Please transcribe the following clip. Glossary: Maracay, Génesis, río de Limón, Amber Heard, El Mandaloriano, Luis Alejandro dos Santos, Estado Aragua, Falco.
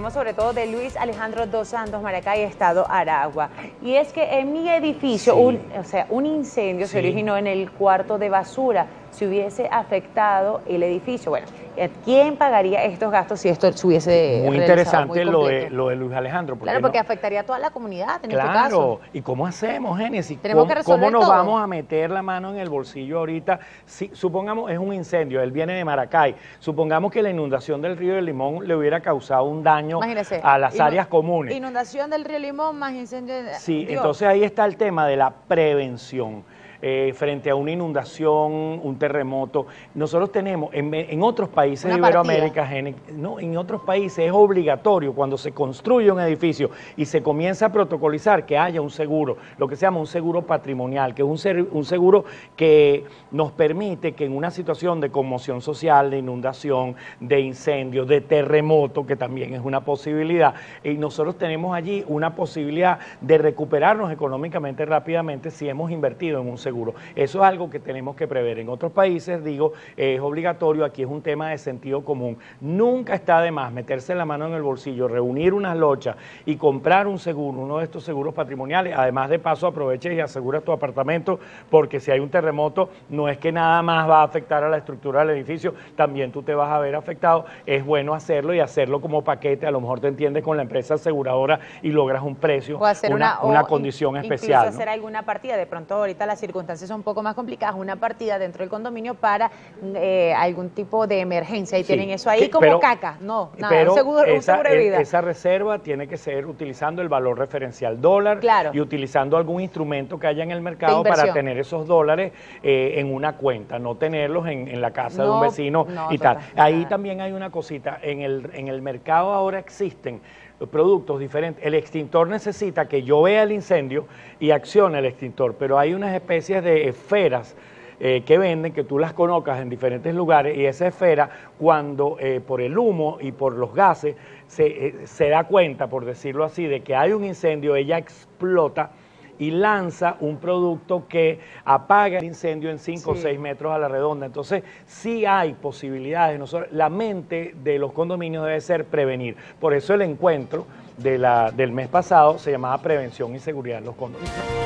tenemos sobre todo de Luis Alejandro dos Santos, Maracay, Estado Aragua. Y es que en mi edificio, un incendio se originó en el cuarto de basura. Si hubiese afectado el edificio, bueno, ¿quién pagaría estos gastos si esto se hubiese muy interesante lo de Luis Alejandro. Porque claro, porque afectaría a toda la comunidad en este caso. Claro, ¿y cómo hacemos, Génesis? ¿Tenemos que resolver todo? ¿Cómo nos vamos a meter la mano en el bolsillo ahorita? Si, supongamos, es un incendio, él viene de Maracay, supongamos que la inundación del río de Limón le hubiera causado un daño a las áreas comunes. Inundación del río Limón más incendio. Sí, Dios. Entonces ahí está el tema de la prevención. Frente a una inundación, un terremoto, nosotros tenemos en otros países de Iberoamérica, en otros países es obligatorio cuando se construye un edificio y se comienza a protocolizar que haya un seguro, lo que se llama un seguro patrimonial, que es un seguro que nos permite que en una situación de conmoción social, de inundación, de incendio, de terremoto, que también es una posibilidad, y nosotros tenemos allí una posibilidad de recuperarnos económicamente rápidamente si hemos invertido en un seguro. Eso es algo que tenemos que prever. En otros países, digo, es obligatorio, aquí es un tema de sentido común. Nunca está de más meterse la mano en el bolsillo, reunir unas lochas y comprar un seguro, uno de estos seguros patrimoniales. Además, de paso, aproveches y aseguras tu apartamento, porque si hay un terremoto, no es que nada más va a afectar a la estructura del edificio, también tú te vas a ver afectado. Es bueno hacerlo y hacerlo como paquete, a lo mejor te entiendes con la empresa aseguradora y logras un precio, o hacer una condición especial, ¿no? Hacer alguna partida, de pronto ahorita la circunstancia son un poco más complicadas, una partida dentro del condominio para algún tipo de emergencia y tienen eso ahí como un seguro de vida. Esa reserva tiene que ser utilizando el valor referencial dólar y utilizando algún instrumento que haya en el mercado para tener esos dólares en una cuenta, no tenerlos en la casa de un vecino y tal. Ahí también hay una cosita, en el mercado ahora existen productos diferentes. El extintor necesita que yo vea el incendio y accione el extintor, pero hay unas especies de esferas que venden, que tú las colocas en diferentes lugares, y esa esfera, cuando por el humo y por los gases se da cuenta, por decirlo así, de que hay un incendio, ella explota y lanza un producto que apaga el incendio en 5 o 6 metros a la redonda. Entonces, sí hay posibilidades. La mente de los condominios debe ser prevenir. Por eso el encuentro del mes pasado se llamaba Prevención y Seguridad en los Condominios.